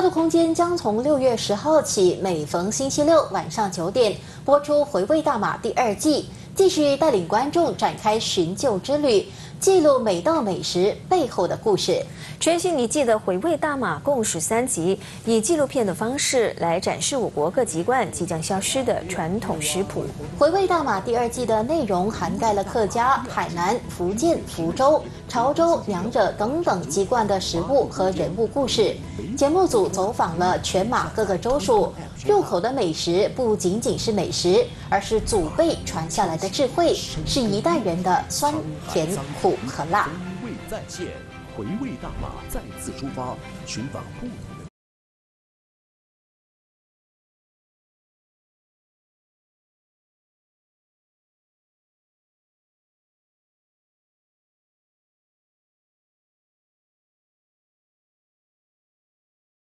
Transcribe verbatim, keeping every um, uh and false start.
花都空间将从六月十号起，每逢星期六晚上九点播出《回味大马》第二季，继续带领观众展开寻旧之旅，记录每道美食背后的故事。全新一季的《回味大马》共十三集，以纪录片的方式来展示我国各籍贯即将消失的传统食谱。《回味大马》第二季的内容涵盖了客家、海南、福建、福州、潮州、娘惹等等籍贯的食物和人物故事。节目组走访了全马各个州属，入口的美食不仅仅是美食，而是祖辈传下来的智慧，是一代人的酸、甜、苦和辣。回味再现，回味大马再次出发，寻访不同。